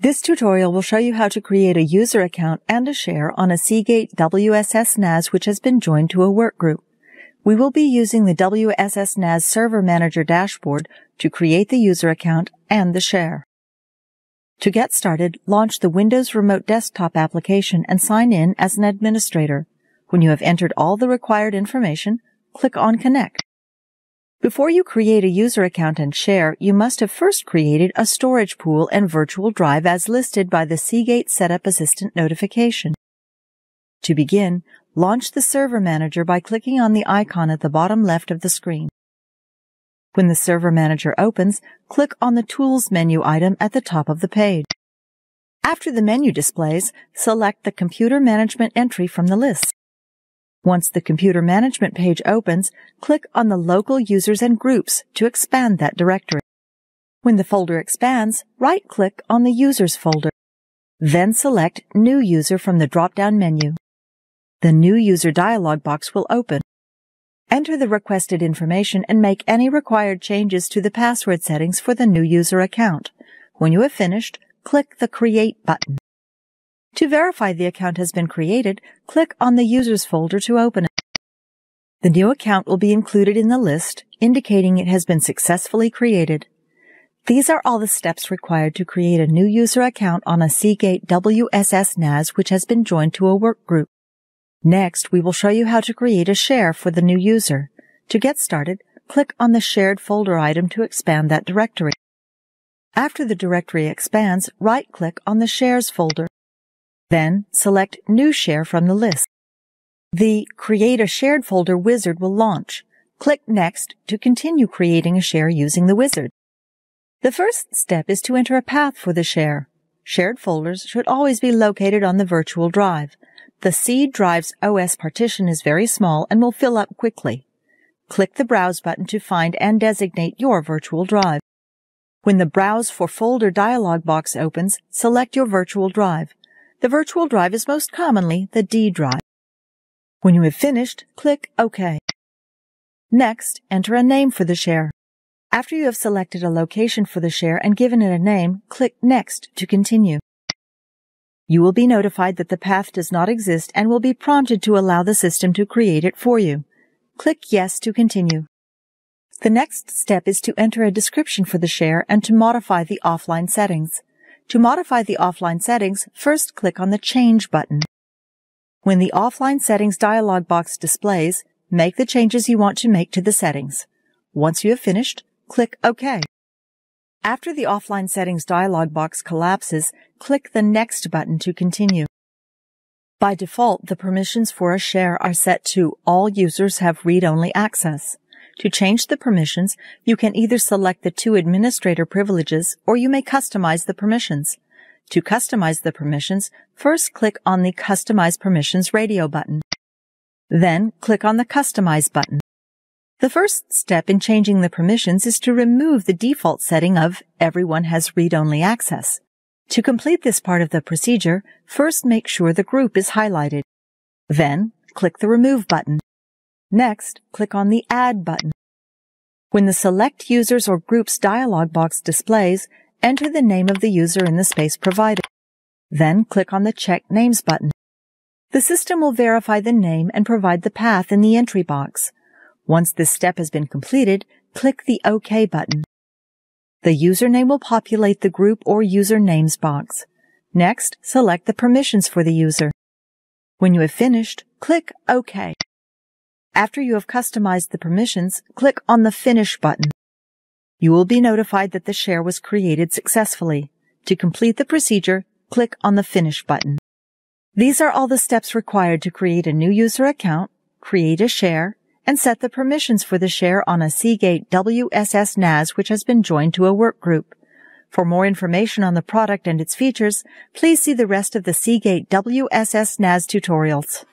This tutorial will show you how to create a user account and a share on a Seagate WSS NAS which has been joined to a workgroup. We will be using the WSS NAS Server Manager dashboard to create the user account and the share. To get started, launch the Windows Remote Desktop application and sign in as an administrator. When you have entered all the required information, click on Connect. Before you create a user account and share, you must have first created a storage pool and virtual drive as listed by the Seagate Setup Assistant notification. To begin, launch the Server Manager by clicking on the icon at the bottom left of the screen. When the Server Manager opens, click on the Tools menu item at the top of the page. After the menu displays, select the Computer Management entry from the list. Once the Computer Management page opens, click on the Local Users and Groups to expand that directory. When the folder expands, right-click on the Users folder. Then select New User from the drop-down menu. The New User dialog box will open. Enter the requested information and make any required changes to the password settings for the new user account. When you have finished, click the Create button. To verify the account has been created, click on the Users folder to open it. The new account will be included in the list, indicating it has been successfully created. These are all the steps required to create a new user account on a Seagate WSS NAS which has been joined to a workgroup. Next, we will show you how to create a share for the new user. To get started, click on the Shared folder item to expand that directory. After the directory expands, right-click on the Shares folder. Then, select New Share from the list. The Create a Shared Folder wizard will launch. Click Next to continue creating a share using the wizard. The first step is to enter a path for the share. Shared folders should always be located on the virtual drive. The C drive's OS partition is very small and will fill up quickly. Click the Browse button to find and designate your virtual drive. When the Browse for Folder dialog box opens, select your virtual drive. The virtual drive is most commonly the D drive. When you have finished, click OK. Next, enter a name for the share. After you have selected a location for the share and given it a name, click Next to continue. You will be notified that the path does not exist and will be prompted to allow the system to create it for you. Click Yes to continue. The next step is to enter a description for the share and to modify the offline settings. To modify the offline settings, first click on the Change button. When the Offline Settings dialog box displays, make the changes you want to make to the settings. Once you have finished, click OK. After the Offline Settings dialog box collapses, click the Next button to continue. By default, the permissions for a share are set to All Users Have Read-Only Access. To change the permissions, you can either select the two administrator privileges or you may customize the permissions. To customize the permissions, first click on the Customize Permissions radio button. Then click on the Customize button. The first step in changing the permissions is to remove the default setting of Everyone Has Read-Only Access. To complete this part of the procedure, first make sure the group is highlighted. Then click the Remove button. Next, click on the Add button. When the Select Users or Groups dialog box displays, enter the name of the user in the space provided. Then click on the Check Names button. The system will verify the name and provide the path in the entry box. Once this step has been completed, click the OK button. The username will populate the group or user names box. Next, select the permissions for the user. When you have finished, click OK. After you have customized the permissions, click on the Finish button. You will be notified that the share was created successfully. To complete the procedure, click on the Finish button. These are all the steps required to create a new user account, create a share, and set the permissions for the share on a Seagate WSS NAS which has been joined to a workgroup. For more information on the product and its features, please see the rest of the Seagate WSS NAS tutorials.